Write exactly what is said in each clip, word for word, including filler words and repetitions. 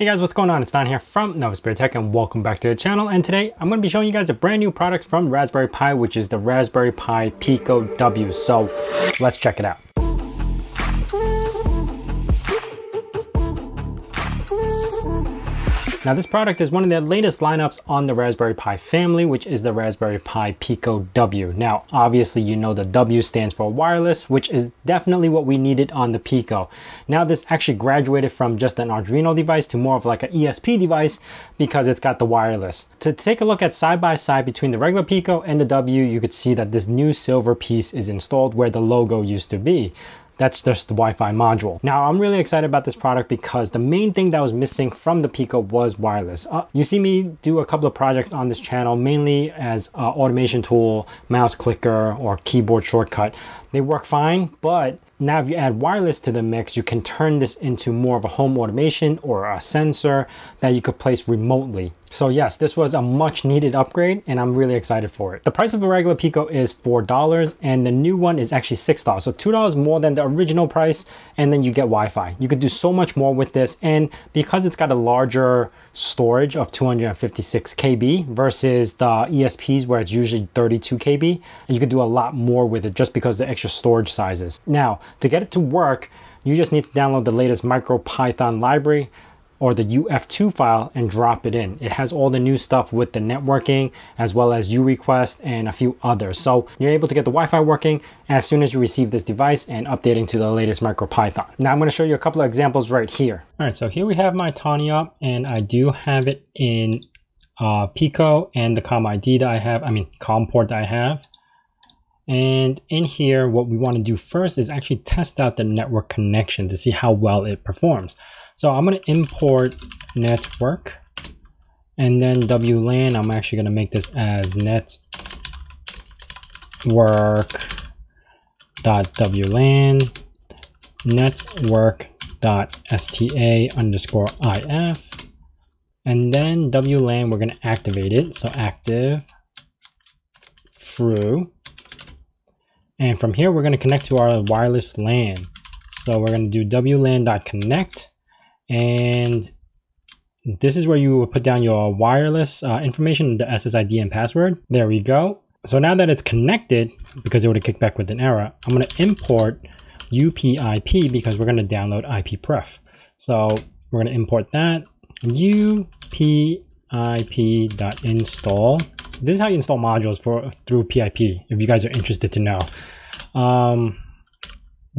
Hey guys, what's going on? It's Don here from Nova Spirit Tech and welcome back to the channel. And today I'm going to be showing you guys a brand new product from Raspberry Pi, which is the Raspberry Pi Pico W. So let's check it out. Now this product is one of the latest lineups on the Raspberry Pi family, which is the Raspberry Pi Pico W. Now, obviously, you know the W stands for wireless, which is definitely what we needed on the Pico. Now this actually graduated from just an Arduino device to more of like an E S P device because it's got the wireless. To take a look at side by side between the regular Pico and the W, you could see that this new silver piece is installed where the logo used to be. That's just the Wi-Fi module. Now, I'm really excited about this product because the main thing that was missing from the Pico was wireless. Uh, you see me do a couple of projects on this channel, mainly as an automation tool, mouse clicker, or keyboard shortcut. They work fine, but now if you add wireless to the mix, you can turn this into more of a home automation or a sensor that you could place remotely. So yes, this was a much needed upgrade and I'm really excited for it. The price of the regular Pico is four dollars and the new one is actually six dollars. So two dollars more than the original price, and then you get Wi-Fi. You could do so much more with this, and because it's got a larger storage of two hundred fifty-six K B versus the E S Ps where it's usually thirty-two K B, and you could do a lot more with it just because the extra storage sizes. Now, to get it to work, you just need to download the latest MicroPython library or the U F two file and drop it in. It has all the new stuff with the networking as well as URequest and a few others. So you're able to get the Wi-Fi working as soon as you receive this device and updating to the latest MicroPython. Now I'm gonna show you a couple of examples right here. All right, so here we have my Tawny up, and I do have it in uh, Pico and the COM I D that I have, I mean, COM port that I have. And in here, what we want to do first is actually test out the network connection to see how well it performs. So I'm going to import network and then W LAN. I'm actually going to make this as network.wlan network.sta underscore if. And then W LAN, we're going to activate it. So active true. And from here, we're going to connect to our wireless LAN. So we're going to do W LAN dot connect. And this is where you will put down your wireless uh, information, the S S I D and password. There we go. So now that it's connected, because it would have kicked back with an error, I'm going to import U P I P because we're going to download iperf. So we're going to import that U P I P dot install. This is how you install modules for through P I P, if you guys are interested to know. Um,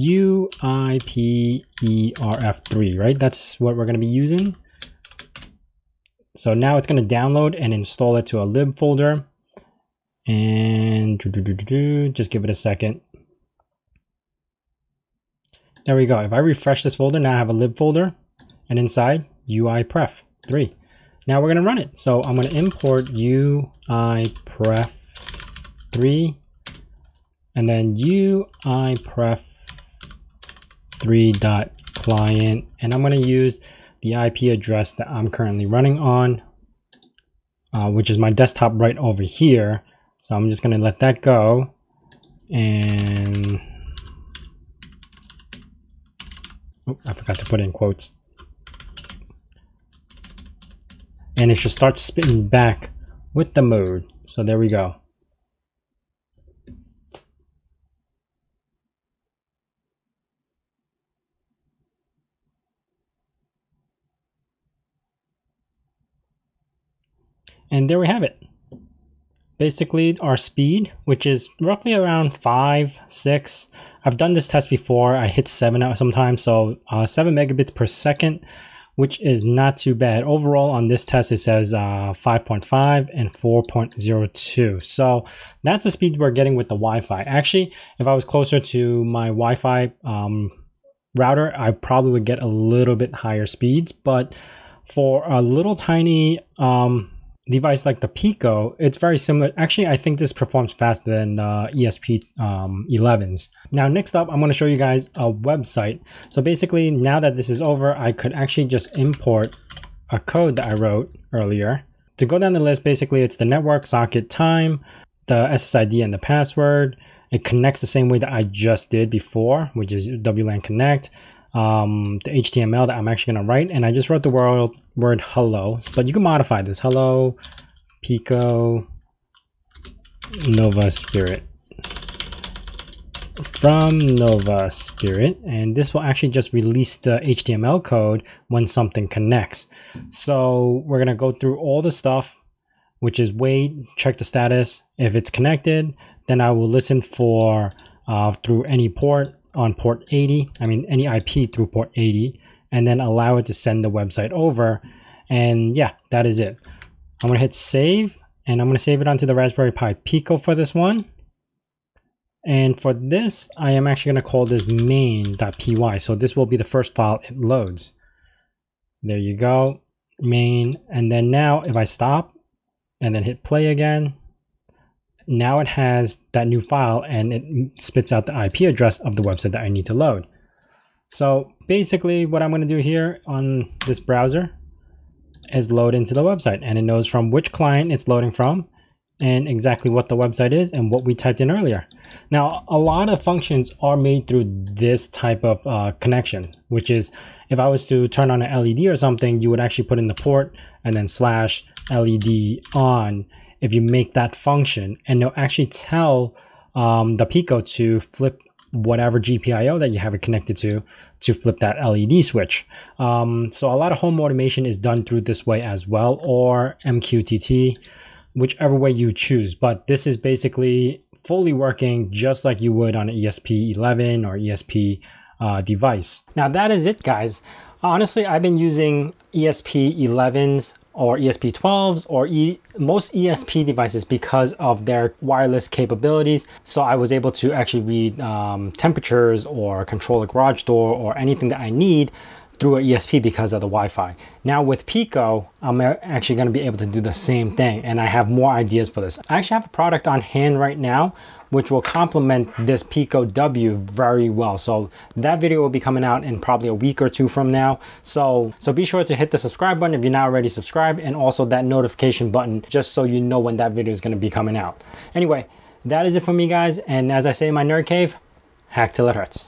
U I P E R F three, right? That's what we're going to be using. So now it's going to download and install it to a lib folder. And just give it a second. There we go. If I refresh this folder, now I have a lib folder. And inside, U I pref three. Now we're going to run it. So I'm going to import U I pref three and then U I pref three dot client. And I'm going to use the I P address that I'm currently running on, uh, which is my desktop right over here. So I'm just going to let that go. And oh, I forgot to put in quotes. And it should start spitting back with the mode. So there we go. And there we have it. Basically our speed, which is roughly around five, six. I've done this test before. I hit seven out sometimes. So uh, seven megabits per second, which is not too bad. Overall on this test, it says uh, five point five and four point zero two. So that's the speed we're getting with the Wi-Fi. Actually, if I was closer to my Wi-Fi um, router, I probably would get a little bit higher speeds. But for a little tiny um, device like the Pico, it's very similar. Actually, I think this performs faster than uh, E S P elevens. Now, next up, I'm going to show you guys a website. So basically, now that this is over, I could actually just import a code that I wrote earlier. To go down the list, basically, it's the network socket time, the S S I D and the password. It connects the same way that I just did before, which is W LAN connect, um, the H T M L that I'm actually going to write. And I just wrote the world word hello, but you can modify this. Hello Pico Nova Spirit, from Nova Spirit, and this will actually just release the H T M L code when something connects. So we're gonna go through all the stuff, which is wait, check the status. If it's connected, then I will listen for uh, through any port on port eighty, I mean any I P through port eighty, and then allow it to send the website over. And yeah, that is it. I'm gonna hit save, and I'm gonna save it onto the Raspberry Pi Pico for this one. And for this, I am actually gonna call this main.py. So this will be the first file it loads. There you go, main. And then now if I stop and then hit play again, now it has that new file and it spits out the I P address of the website that I need to load. So basically what I'm gonna do here on this browser is load into the website, and it knows from which client it's loading from and exactly what the website is and what we typed in earlier. Now, a lot of functions are made through this type of uh, connection, which is if I was to turn on an L E D or something, you would actually put in the port and then slash L E D on if you make that function, and they'll actually tell um, the Pico to flip whatever G P I O that you have it connected to, to flip that L E D switch. Um, so a lot of home automation is done through this way as well, or M Q T T, whichever way you choose. But this is basically fully working just like you would on an E S P eleven or E S P uh, device. Now that is it, guys. Honestly, I've been using E S P elevens or E S P twelves or e most E S P devices because of their wireless capabilities. So I was able to actually read um, temperatures or control a garage door or anything that I need through an E S P because of the Wi-Fi. Now with Pico, I'm actually gonna be able to do the same thing, and I have more ideas for this. I actually have a product on hand right now which will complement this Pico W very well. So that video will be coming out in probably a week or two from now. So, so be sure to hit the subscribe button if you're not already subscribed, and also that notification button just so you know when that video is gonna be coming out. Anyway, that is it for me, guys. And as I say in my nerd cave, hack till it hurts.